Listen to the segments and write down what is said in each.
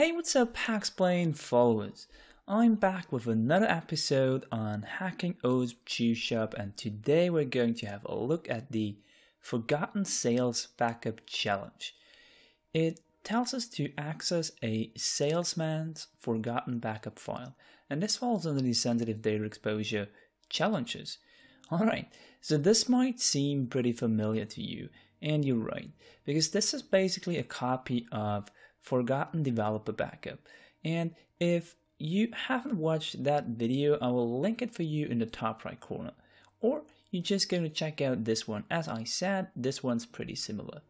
Hey, what's up Hacksplained followers? I'm back with another episode on Hacking OWASP Juice Shop, and today we're going to have a look at the Forgotten Sales Backup Challenge. It tells us to access a salesman's forgotten backup file, and this falls under the sensitive data exposure challenges. Alright, so this might seem pretty familiar to you, and you're right, because this is basically a copy of Forgotten Developer Backup. And if you haven't watched that video, I will link it for you in the top right corner. Or you're just going to check out this one. As I said, this one's pretty similar.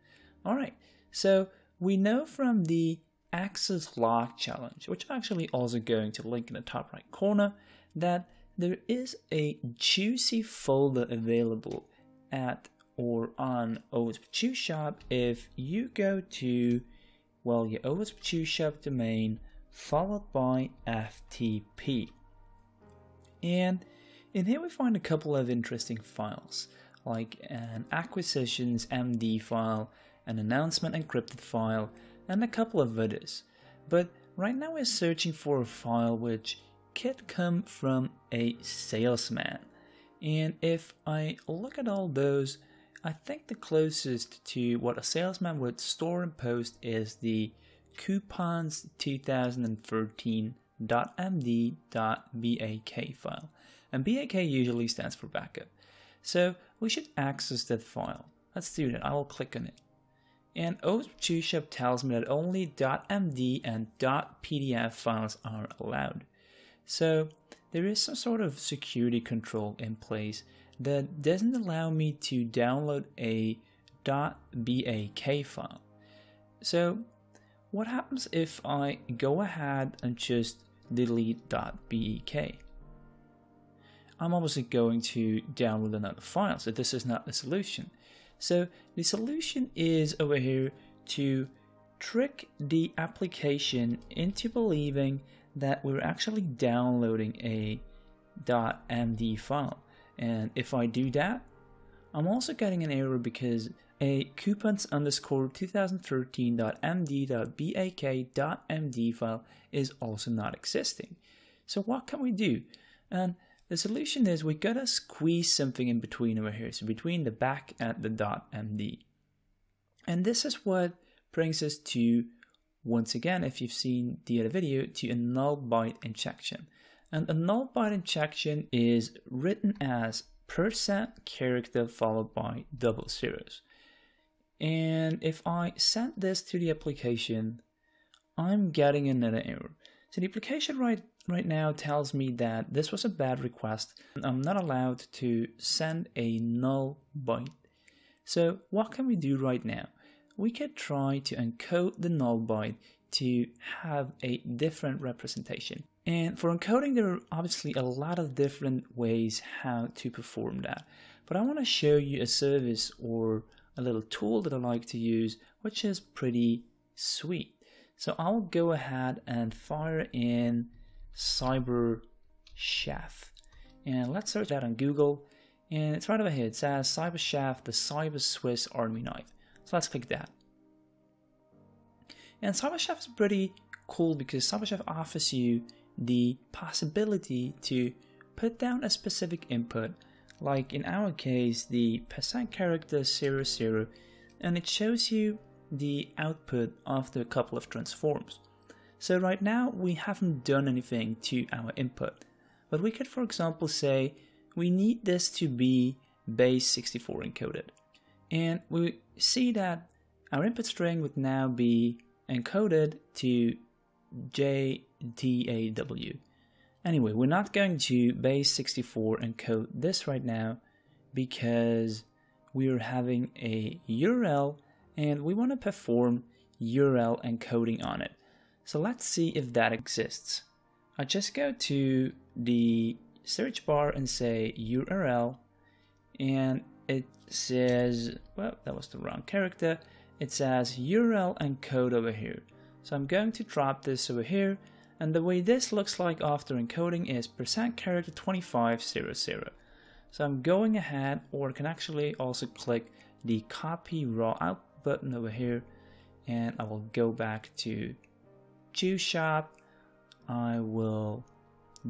Alright, so we know from the Access Log Challenge, which I'm actually also going to link in the top right corner, that there is a juicy folder available at or on OWASP Juice Shop if you go to, well, your OWASP Juice Shop domain followed by FTP. And in here we find a couple of interesting files, like an acquisitions MD file, an announcement encrypted file, and a couple of others. But right now we're searching for a file which could come from a salesman. And if I look at all those, I think the closest to what a salesman would store and post is the coupons2013.md.bak file. And BAK usually stands for backup. So we should access that file. Let's do that. I will click on it. And OWASP Juice Shop tells me that only .md and .pdf files are allowed. So there is some sort of security control in place that doesn't allow me to download a .bak file. So what happens if I go ahead and just delete .bak? I'm obviously going to download another file, so this is not the solution. So the solution is over here to trick the application into believing that we're actually downloading a .md file. And if I do that, I'm also getting an error because a coupons_2013.md.bak.md file is also not existing. So what can we do? And the solution is we gotta squeeze something in between over here, so between the back and the .md. And this is what brings us to, once again, if you've seen the other video, to a null byte injection. And a null byte injection is written as % character followed by double zeros. And if I send this to the application, I'm getting another error. So the application right now tells me that this was a bad request and I'm not allowed to send a null byte. So what can we do right now? We could try to encode the null byte to have a different representation. And for encoding, there are obviously a lot of different ways how to perform that. But I want to show you a service or a little tool that I like to use, which is pretty sweet. So I'll go ahead and fire in CyberChef. And let's search that on Google. And it's right over here. It says CyberChef, the Cyber Swiss Army Knife. So let's click that. And CyberChef is pretty cool because CyberChef offers you the possibility to put down a specific input, like in our case the % character 00, and it shows you the output after a couple of transforms. So right now we haven't done anything to our input, but we could, for example, say we need this to be base 64 encoded, and we see that our input string would now be encoded to JDAW. Anyway, we're not going to base 64 encode this right now because we're having a URL and we want to perform URL encoding on it. So let's see if that exists. I just go to the search bar and say URL, and it says, well, that was the wrong character. It says URL encode over here. So I'm going to drop this over here, and the way this looks like after encoding is % character 2500. So I'm going ahead, or I can actually also click the copy raw out button over here, and I will go back to Juice Shop, I will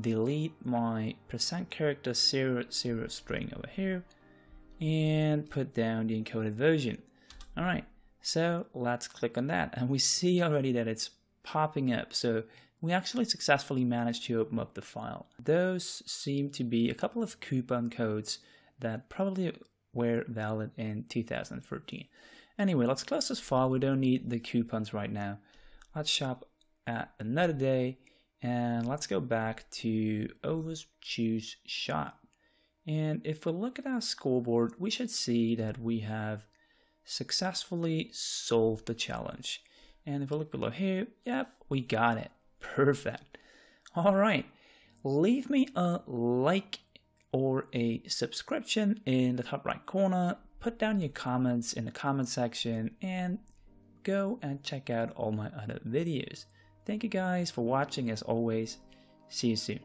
delete my %character 00 string over here and put down the encoded version. All right, so let's click on that, and we see already that it's popping up. So we actually successfully managed to open up the file. Those seem to be a couple of coupon codes that probably were valid in 2013. Anyway, let's close this file. We don't need the coupons right now. Let's shop at another day, and let's go back to OWASP Juice Shop. And if we look at our scoreboard, we should see that we have successfully solved the challenge. And if we look below here, yep, we got it. Perfect. All right. Leave me a like or a subscription in the top right corner. Put down your comments in the comment section and go and check out all my other videos. Thank you guys for watching as always. See you soon.